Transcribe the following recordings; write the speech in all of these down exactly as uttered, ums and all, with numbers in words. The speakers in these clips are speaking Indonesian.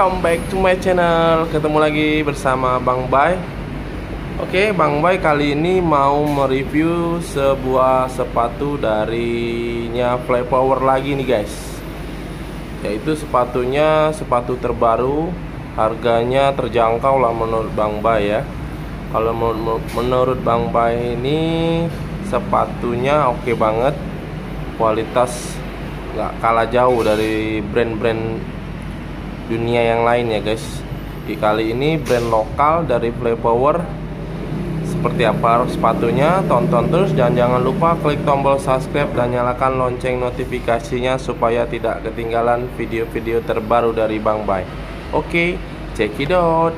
welcome back to my channel. Ketemu lagi bersama Bang Bai. Oke, Bang Bai kali ini mau mereview sebuah sepatu darinya Flypower lagi nih guys. Yaitu sepatunya sepatu terbaru, harganya terjangkau lah menurut Bang Bai ya. Kalau menurut Bang Bai ini sepatunya oke banget, kualitas nggak kalah jauh dari brand-brand dunia yang lain ya guys. Di kali ini brand lokal dari Flypower. Seperti apa sepatunya, tonton terus dan jangan lupa klik tombol subscribe dan nyalakan lonceng notifikasinya supaya tidak ketinggalan video-video terbaru dari Bang Bai. Oke, check it out.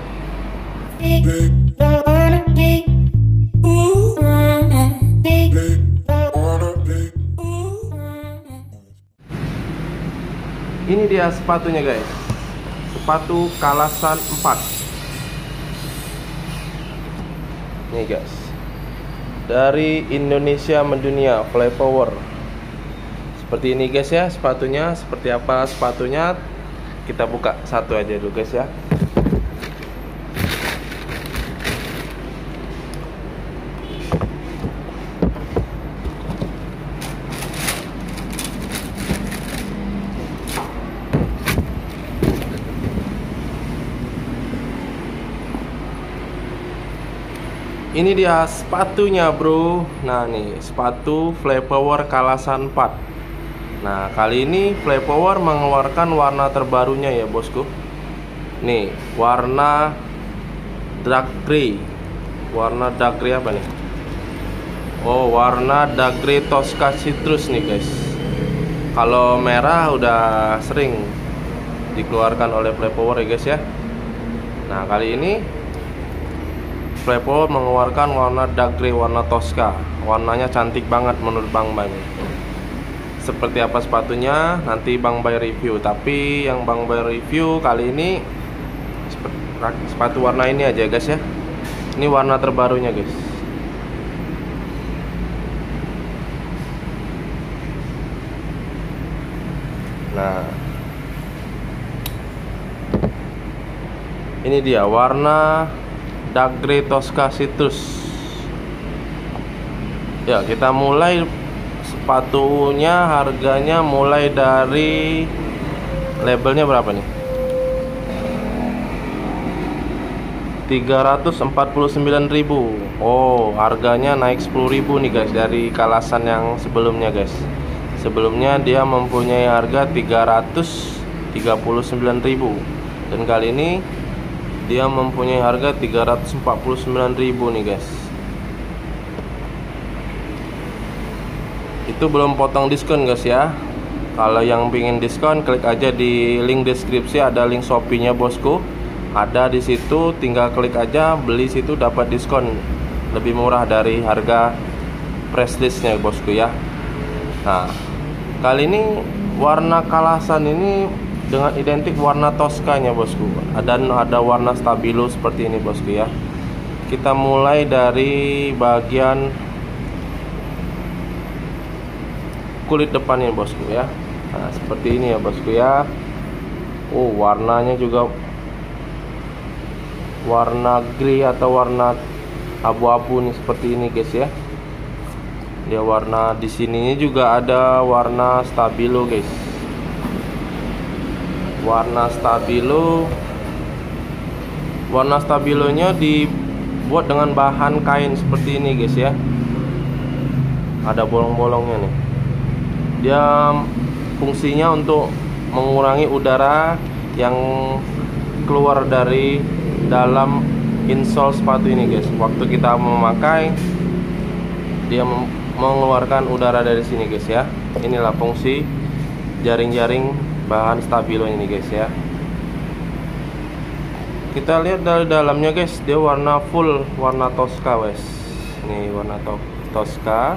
Ini dia sepatunya guys. Sepatu Kalasan empat. Nih guys. Dari Indonesia mendunia, Flypower. Seperti ini guys ya sepatunya. Seperti apa sepatunya? Kita buka satu aja dulu guys ya. Ini dia sepatunya bro. Nah nih sepatu Flypower Kalasan empat. Nah kali ini Flypower mengeluarkan warna terbarunya ya bosku. Nih warna dark grey. Warna dark grey apa nih? Oh warna dark grey Tosca Citrus nih guys. Kalau merah udah sering dikeluarkan oleh Flypower ya guys ya. Nah kali ini Flypower mengeluarkan warna dark grey, warna Tosca. Warnanya cantik banget menurut Bang Bai. Seperti apa sepatunya nanti Bang Bai review. Tapi yang Bang Bai review kali ini sepatu warna ini aja guys ya. Ini warna terbarunya guys. Nah ini dia warna dark grey Tosca Citrus. Ya, kita mulai sepatunya, harganya mulai dari labelnya berapa nih? tiga ratus empat puluh sembilan ribu. Oh, harganya naik sepuluh ribu nih guys dari Kalasan yang sebelumnya guys. Sebelumnya dia mempunyai harga tiga ratus tiga puluh sembilan ribu dan kali ini dia mempunyai harga tiga ratus empat puluh sembilan ribu nih guys. Itu belum potong diskon guys ya. Kalau yang pingin diskon klik aja di link deskripsi, ada link Shopee-nya bosku. Ada di situ, tinggal klik aja beli situ dapat diskon lebih murah dari harga price list-nya bosku ya. Nah, kali ini warna Kalasan ini dengan identik warna Tosca-nya bosku. Dan ada warna stabilo seperti ini bosku ya. Kita mulai dari bagian kulit depannya bosku ya. Nah, seperti ini ya bosku ya. Oh warnanya juga warna grey atau warna abu-abu nih seperti ini guys ya. Dia warna di sininya juga ada warna stabilo guys. Warna stabilo, warna stabilonya dibuat dengan bahan kain seperti ini guys ya. Ada bolong-bolongnya nih. Dia fungsinya untuk mengurangi udara yang keluar dari dalam insole sepatu ini guys. Waktu kita memakai, dia mengeluarkan udara dari sini guys ya. Inilah fungsi jaring-jaring bahan stabilo ini guys ya. Kita lihat dari dalamnya guys, dia warna full warna Tosca guys. Nih warna to Tosca.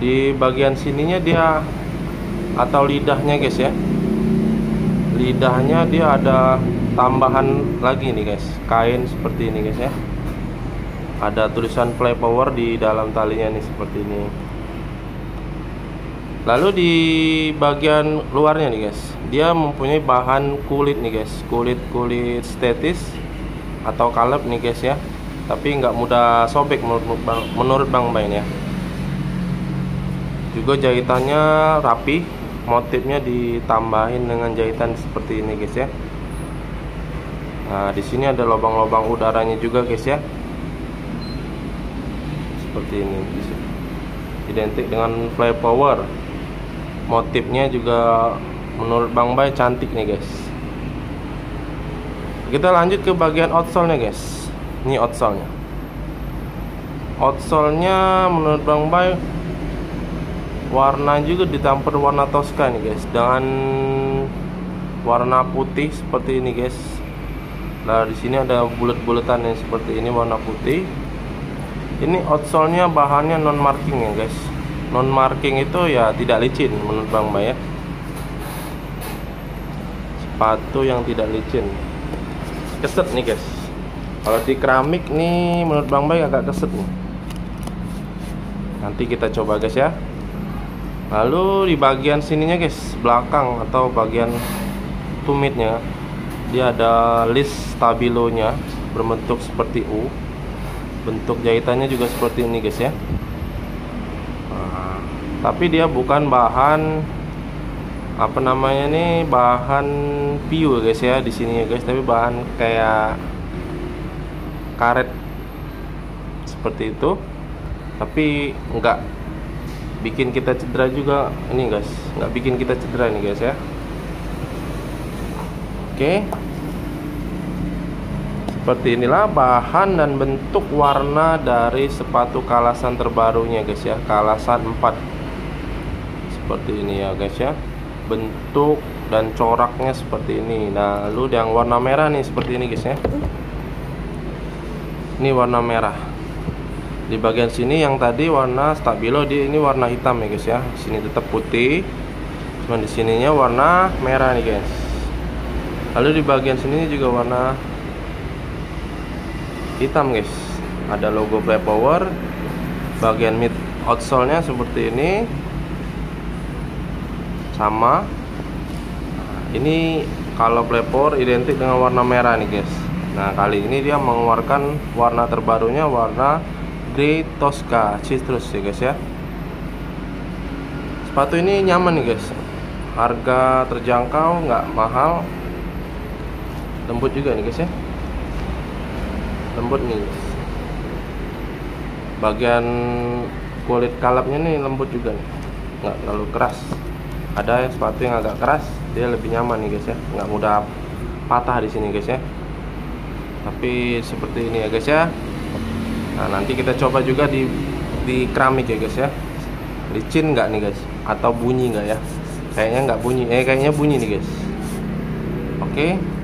Di bagian sininya dia atau lidahnya guys ya. Lidahnya dia ada tambahan lagi nih guys, kain seperti ini guys ya. Ada tulisan Flypower di dalam talinya nih seperti ini. Lalu di bagian luarnya nih guys, dia mempunyai bahan kulit nih guys, kulit-kulit statis atau kaleb nih guys ya. Tapi nggak mudah sobek menurut bang, menurut bang main ya. Juga jahitannya rapi, motifnya ditambahin dengan jahitan seperti ini guys ya. Nah di sini ada lubang-lubang udaranya juga guys ya, seperti ini guys. Identik dengan Flypower. Motifnya juga menurut Bang Bay cantik nih guys. Kita lanjut ke bagian outsole-nya guys. Ini outsole-nya. Outsole-nya menurut Bang Bay warna juga ditampar warna Tosca nih guys, dengan warna putih seperti ini guys. Nah di sini ada bulat-bulatan yang seperti ini warna putih. Ini outsole-nya bahannya non marking ya guys. Non marking itu ya tidak licin menurut Bang Bay ya. Sepatu yang tidak licin, keset nih guys. Kalau di keramik nih menurut Bang Bay agak keset nih. Nanti kita coba guys ya. Lalu di bagian sininya guys, belakang atau bagian tumitnya, dia ada list stabilonya berbentuk seperti U. Bentuk jahitannya juga seperti ini guys ya. Nah, tapi dia bukan bahan apa namanya nih, bahan piu guys ya di sini ya guys, tapi bahan kayak karet seperti itu. Tapi nggak bikin kita cedera juga ini guys, nggak bikin kita cedera nih guys ya. Oke. Seperti inilah bahan dan bentuk warna dari sepatu Kalasan terbarunya guys ya, Kalasan empat. Seperti ini ya guys ya, bentuk dan coraknya seperti ini. Nah lalu yang warna merah nih seperti ini guys ya. Ini warna merah. Di bagian sini yang tadi warna stabilo, di ini warna hitam ya guys ya. Sini tetap putih, cuman di sininya warna merah nih guys. Lalu di bagian sini juga warna hitam guys, ada logo Flypower. Bagian mid outsole nya seperti ini, sama ini. Kalau Flypower identik dengan warna merah nih guys. Nah kali ini dia mengeluarkan warna terbarunya, warna grey Tosca citrus ya guys ya. Sepatu ini nyaman nih guys, harga terjangkau, nggak mahal, lembut juga nih guys ya, lembut nih guys. Bagian kulit kalebnya nih lembut juga nih, nggak terlalu keras. Ada sepatu yang agak keras, dia lebih nyaman nih guys ya, nggak mudah patah di sini guys ya. Tapi seperti ini ya guys ya. Nah nanti kita coba juga di di keramik ya guys ya, licin nggak nih guys, atau bunyi nggak ya. Kayaknya nggak bunyi, eh kayaknya bunyi nih guys. Oke.